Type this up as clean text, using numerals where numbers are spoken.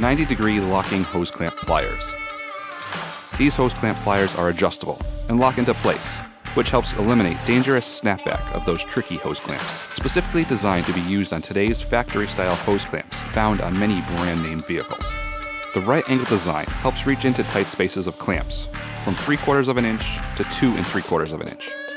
90-degree locking hose clamp pliers. These hose clamp pliers are adjustable and lock into place, which helps eliminate dangerous snapback of those tricky hose clamps, specifically designed to be used on today's factory-style hose clamps found on many brand-name vehicles. The right-angle design helps reach into tight spaces of clamps, from 3/4 of an inch to 2 3/4 of an inch.